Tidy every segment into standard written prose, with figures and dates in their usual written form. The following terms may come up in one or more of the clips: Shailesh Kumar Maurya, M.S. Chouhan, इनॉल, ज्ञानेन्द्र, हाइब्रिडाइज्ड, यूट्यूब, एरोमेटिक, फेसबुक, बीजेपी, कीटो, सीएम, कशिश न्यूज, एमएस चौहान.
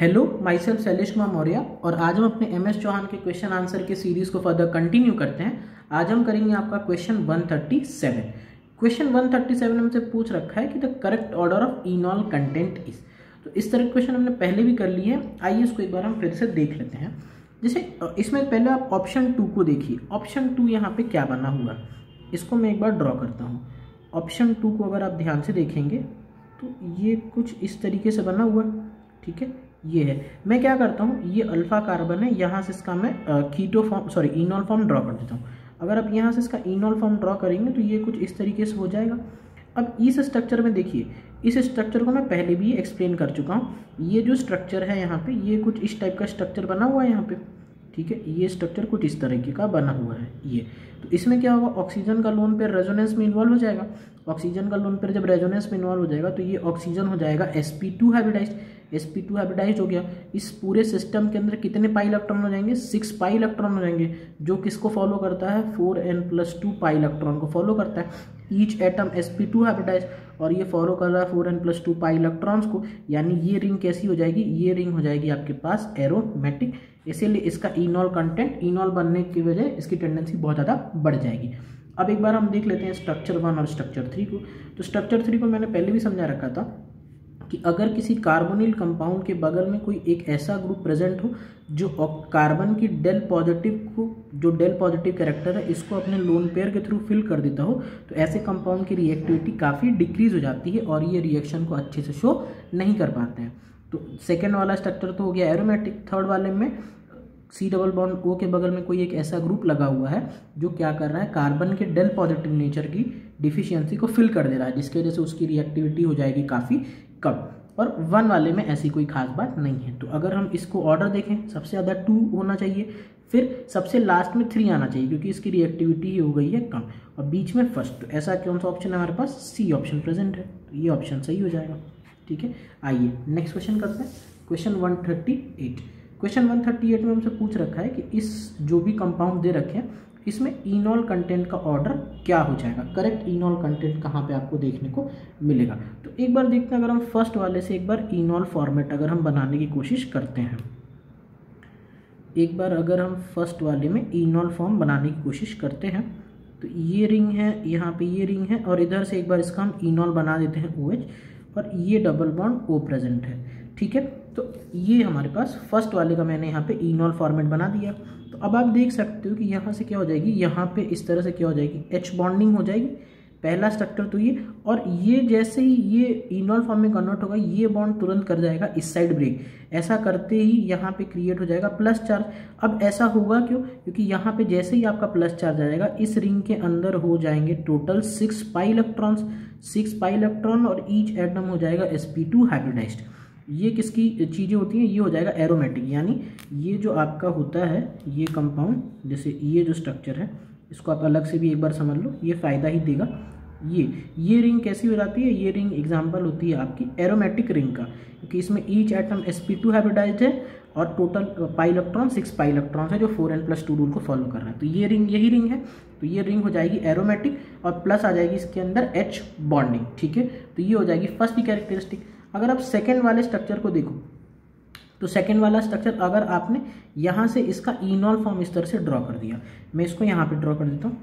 Hello, my self Shailesh Kumar Maurya और आज हम अपने एमएस चौहान के क्वेश्चन आंसर के सीरीज को फर्दर कंटिन्यू करते हैं। आज हम करेंगे आपका क्वेश्चन 137। क्वेश्चन 137 हमसे पूछ रखा है कि the correct order of इनॉल content is. तो इस तरह के क्वेश्चन हमने पहले भी कर लिए हैं। आइए इसको एक बार हम फिर से देख लेते हैं। जैसे इसमें पहले आप ऑप्शन 2 को देखिए। ऑप्शन 2 यहाँ पर क्या बना हुआ, इसको मैं एक बार ड्रॉ करता हूँ। ऑप्शन 2 को अगर आप ध्यान से देखेंगे तो ये कुछ इस तरीके से बना हुआ, ठीक है। ये है, मैं क्या करता हूँ, ये अल्फा कार्बन है, यहाँ से इसका मैं कीटो form sorry इनॉल form draw कर देता हूँ। अगर आप यहाँ से इसका इनॉल फॉर्म ड्रॉ करेंगे तो ये कुछ इस तरीके से हो जाएगा। अब इस स्ट्रक्चर में देखिए, इस स्ट्रक्चर को मैं पहले भी एक्सप्लेन कर चुका हूँ। ये जो स्ट्रक्चर है यहाँ पे, ये कुछ इस टाइप का स्ट्रक्चर बना हुआ है यहाँ पे, ठीक है। ये स्ट्रक्चर कुछ इस तरीके का बना हुआ है ये। तो इसमें क्या होगा, ऑक्सीजन का लोन पेयर रेजोनेंस में इन्वॉल्व हो जाएगा। ऑक्सीजन का लोन पेयर जब रेजोनेंस में इन्वॉल्व हो जाएगा तो ये ऑक्सीजन हो जाएगा sp2 हाइब्रिडाइज्ड। sp2 हाइब्रिडाइज्ड हो गया। इस पूरे सिस्टम के अंदर कितने पाई इलेक्ट्रॉन हो जाएंगे, 6 पाई इलेक्ट्रॉन हो जाएंगे, जो किसको फॉलो करता है, 4n+2 पाई इलेक्ट्रॉन को फॉलो करता है। ईच एटम sp2 हाइब्रिडाइज्ड और ये फॉलो कर रहा है 4n+2 पाई इलेक्ट्रॉन्स को। यानी ये रिंग कैसी हो जाएगी, ये रिंग हो जाएगी आपके पास एरोमेटिक। इसीलिए इसका इनॉल कंटेंट, इनॉल बनने की वजह इसकी टेंडेंसी बहुत ज़्यादा बढ़ जाएगी। अब एक बार हम देख लेते हैं स्ट्रक्चर 1 और स्ट्रक्चर 3 को। तो स्ट्रक्चर 3 को मैंने पहले भी समझा रखा था कि अगर किसी कार्बोनिल कंपाउंड के बगल में कोई एक ऐसा ग्रुप प्रेजेंट हो जो कार्बन की डेल पॉजिटिव को, जो डेल पॉजिटिव कैरेक्टर है, इसको अपने लोन पेयर के थ्रू फिल कर देता हो, तो ऐसे कंपाउंड की रिएक्टिविटी काफ़ी डिक्रीज हो जाती है और ये रिएक्शन को अच्छे से शो नहीं कर पाते हैं। तो सेकेंड वाला स्ट्रक्चर तो हो गया एरोमेटिक। थर्ड वाले में C डबल बॉन्ड O के बगल में कोई एक ऐसा ग्रुप लगा हुआ है जो क्या कर रहा है, कार्बन के डेल पॉजिटिव नेचर की डिफिशियंसी को फिल कर दे रहा है, जिसकी वजह से उसकी रिएक्टिविटी हो जाएगी काफ़ी कम। और 1 वाले में ऐसी कोई खास बात नहीं है। तो अगर हम इसको ऑर्डर देखें, सबसे ज़्यादा 2 होना चाहिए, फिर सबसे लास्ट में 3 आना चाहिए, क्योंकि इसकी रिएक्टिविटी हो गई है कम, और बीच में फर्स्ट। तो ऐसा कौन सा ऑप्शन है हमारे पास, C ऑप्शन प्रेजेंट है, तो ये ऑप्शन सही हो जाएगा, ठीक है। आइए नेक्स्ट क्वेश्चन करते हैं, क्वेश्चन 138। क्वेश्चन 138 में हमसे पूछ रखा है कि इस जो भी कंपाउंड दे रखे हैं इसमें इनॉल कंटेंट का ऑर्डर क्या हो जाएगा, करेक्ट इनॉल कंटेंट कहाँ पे आपको देखने को मिलेगा। तो एक बार देखते हैं, अगर हम फर्स्ट वाले से एक बार इनॉल फॉर्मेट अगर हम बनाने की कोशिश करते हैं, एक बार अगर हम फर्स्ट वाले में इनॉल फॉर्म बनाने की कोशिश करते हैं, तो ये रिंग है, यहाँ पर ये रिंग है, और इधर से एक बार इसका हम इनॉल बना देते हैं OH, और ये डबल बॉन्ड O प्रेजेंट है, ठीक है। तो ये हमारे पास फर्स्ट वाले का मैंने यहाँ पे इनॉल फॉर्मेट बना दिया। तो अब आप देख सकते हो कि यहाँ से क्या हो जाएगी, यहाँ पे इस तरह से क्या हो जाएगी, H बॉन्डिंग हो जाएगी। पहला स्ट्रक्चर तो ये, और ये जैसे ही ये इनॉल फॉर्म में कन्वर्ट होगा, ये बॉन्ड तुरंत कर जाएगा इस साइड ब्रेक। ऐसा करते ही यहाँ पे क्रिएट हो जाएगा प्लस चार्ज। अब ऐसा होगा क्यों, क्योंकि यहाँ पे जैसे ही आपका प्लस चार्ज आ जाएगा, इस रिंग के अंदर हो जाएंगे total 6 pi electrons, 6 pi electron, और ईच एटम हो जाएगा sp2 हाइब्रिडाइज्ड। ये किसकी चीज़ें होती हैं, ये हो जाएगा एरोमेटिक। यानी ये जो आपका होता है ये कंपाउंड, जैसे ये जो स्ट्रक्चर है इसको आप अलग से भी एक बार समझ लो, ये फ़ायदा ही देगा। ये रिंग कैसी हो जाती है, ये रिंग एग्जांपल होती है आपकी एरोमेटिक रिंग का, क्योंकि इसमें ईच एटम sp2 हाइब्रिडाइज्ड है और total pi electron 6 pi electron है, जो 4n+2 रूल को फॉलो कर रहा है। तो ये रिंग यही रिंग है, तो ये रिंग हो जाएगी एरोमेटिक और प्लस आ जाएगी इसके अंदर H बॉन्डिंग, ठीक है। तो ये हो जाएगी फर्स्ट की कैरेक्टरिस्टिक। अगर आप सेकेंड वाले स्ट्रक्चर को देखो, तो सेकेंड वाला स्ट्रक्चर अगर आपने यहाँ से इसका इनॉल फॉर्म इस तरह से ड्रॉ कर दिया, मैं इसको यहाँ पे ड्रॉ कर देता हूँ,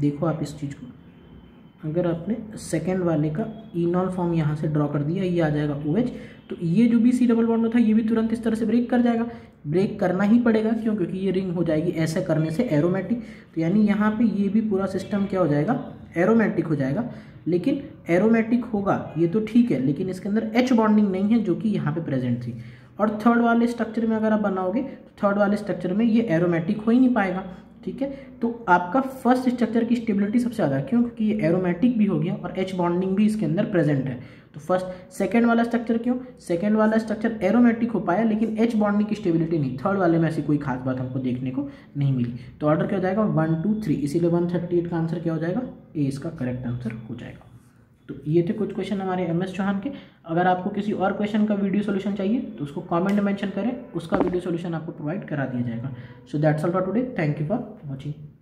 देखो आप इस चीज़ को। अगर आपने सेकेंड वाले का इनॉल फॉर्म यहाँ से ड्रॉ कर दिया, ये आ जाएगा OH, तो ये जो भी C डबल बॉन्ड था ये भी तुरंत इस तरह से ब्रेक कर जाएगा। ब्रेक करना ही पड़ेगा, क्यों, क्योंकि ये रिंग हो जाएगी ऐसे करने से एरोमेटिक। तो यानी यहाँ पर ये भी पूरा सिस्टम क्या हो जाएगा, एरोमेटिक हो जाएगा। लेकिन एरोमेटिक होगा ये तो ठीक है, लेकिन इसके अंदर H बॉन्डिंग नहीं है जो कि यहाँ पे प्रेजेंट थी। और थर्ड वाले स्ट्रक्चर में अगर आप बनाओगे, तो थर्ड वाले स्ट्रक्चर में ये एरोमेटिक हो ही नहीं पाएगा, ठीक है। तो आपका फर्स्ट स्ट्रक्चर की स्टेबिलिटी सबसे ज़्यादा, क्यों, क्योंकि ये एरोमेटिक भी हो गया और H बॉन्डिंग भी इसके अंदर प्रेजेंट है। तो फर्स्ट सेकेंड वाला स्ट्रक्चर, क्यों, सेकेंड वाला स्ट्रक्चर एरोमेटिक हो पाया लेकिन H बॉन्डिंग की स्टेबिलिटी नहीं, थर्ड वाले में ऐसी कोई खास बात हमको देखने को नहीं मिली। तो ऑर्डर क्या हो जाएगा, 1 2 3, इसीलिए 138 का आंसर क्या हो जाएगा, A इसका करेक्ट आंसर हो जाएगा। तो ये थे कुछ क्वेश्चन हमारे MS चौहान के। अगर आपको किसी और क्वेश्चन का वीडियो सोल्यूशन चाहिए तो उसको कमेंट में मेंशन करें, उसका वीडियो सोल्यूशन आपको प्रोवाइड करा दिया जाएगा। So that's all for today, thank you for watching.